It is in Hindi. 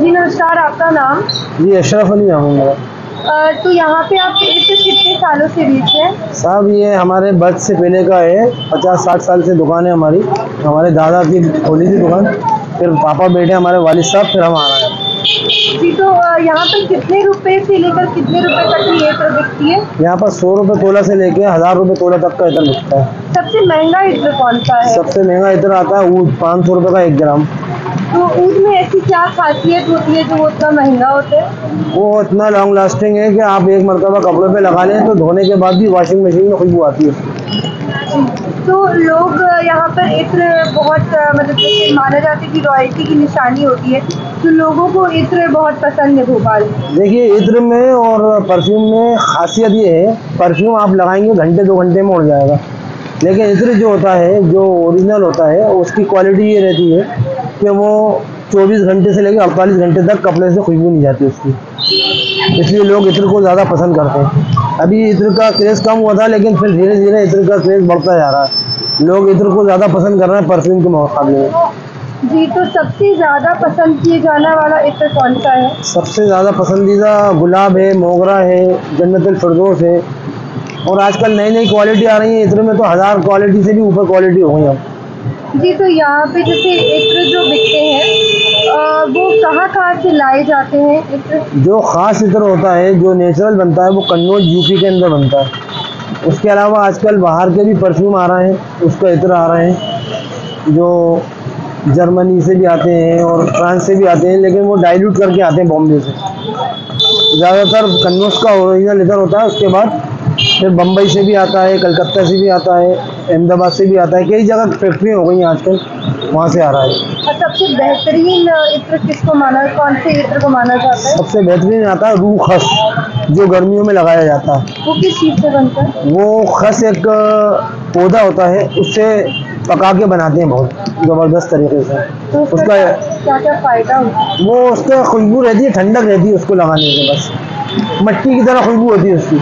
जी नमस्कार, आपका नाम? जी अशरफ अली नाम। तो यहाँ पे आप कितने सालों से बीच हैं? साहब ये हमारे बर्थ से पहले का है, 50-60 साल से दुकान है हमारी। हमारे दादा की खोली थी दुकान, फिर पापा बैठे हमारे वालिद साहब, फिर हम आ रहे हैं जी। तो यहाँ पर कितने रुपए से लेकर कितने रुपए तक ये इत्र बिकती है? यहाँ पर 100 रुपये तोला से लेकर 1000 रुपये तोला तक का इत्र बिकता है। सबसे महंगा इत्र कौन सा है? सबसे महंगा इत्र आता है ऊद, 500 रुपये का 1 ग्राम। तो ऊद में ऐसी क्या खासियत होती है जो वो इतना महंगा होता है? वो इतना लॉन्ग लास्टिंग है कि आप एक मरतबा कपड़ों पे लगा लें तो धोने के बाद भी वॉशिंग मशीन में खुशबू आती है। तो लोग यहाँ पर इत्र बहुत मतलब माना जाता है कि रॉयल्टी की निशानी होती है, तो लोगों को इत्र बहुत पसंद है भोपाल। देखिए इत्र में और परफ्यूम में खासियत ये है, परफ्यूम आप लगाएंगे घंटे 2 घंटे में उड़ जाएगा, लेकिन इत्र जो होता है, जो ओरिजिनल होता है, उसकी क्वालिटी ये रहती है कि वो 24 घंटे से लेकर 48 घंटे तक कपड़े से खुशबू नहीं जाती उसकी, इसलिए लोग इत्र को ज़्यादा पसंद करते हैं। अभी इत्र का क्रेज़ कम हुआ था, लेकिन फिर धीरे धीरे इत्र का क्रेज़ बढ़ता जा रहा है, लोग इत्र को ज़्यादा पसंद कर रहे हैं परफ्यूम के मुकाबले में जी। तो सबसे ज़्यादा पसंद किए जाने वाला इत्र कौन सा है? सबसे ज़्यादा पसंदीदा गुलाब है, मोगरा है, जन्नतुलफिरदौस है, और आजकल नई नई क्वालिटी आ रही है इत्र में, तो 1000 क्वालिटी से भी ऊपर क्वालिटी हो गई अब जी। तो यहाँ पे जैसे इत्र जो बिकते हैं वो कहाँ से लाए जाते हैं? इत्र जो ख़ास इत्र होता है, जो नेचुरल बनता है, वो कन्नौज यूपी के अंदर बनता है। उसके अलावा आजकल बाहर के भी परफ्यूम आ रहे हैं, उसका इत्र आ रहे हैं, जो जर्मनी से भी आते हैं और फ्रांस से भी आते हैं, लेकिन वो डाइल्यूट करके आते हैं बॉम्बे से। ज़्यादातर कन्नौज का ओरिजिनल इत्र होता है, उसके बाद फिर बम्बई से भी आता है, कलकत्ता से भी आता है, अहमदाबाद से भी आता है, कई जगह फैक्ट्री हो गई हैं आजकल, वहाँ से आ रहा है। सबसे बेहतरीन इत्र किसको माना, कौन से इत्र को माना जाता है? सबसे बेहतरीन आता है रूह खस, जो गर्मियों में लगाया जाता है। वो किस चीज़ से बनता है? वो खस एक पौधा होता है, उससे पका के बनाते हैं बहुत ज़बरदस्त तरीके से। तो उसका क्या क्या फ़ायदा होता है? वो उसका खुशबू रहती है, ठंडक रहती है उसको लगाने से, बस मट्टी की तरह खुशबू होती है उसकी।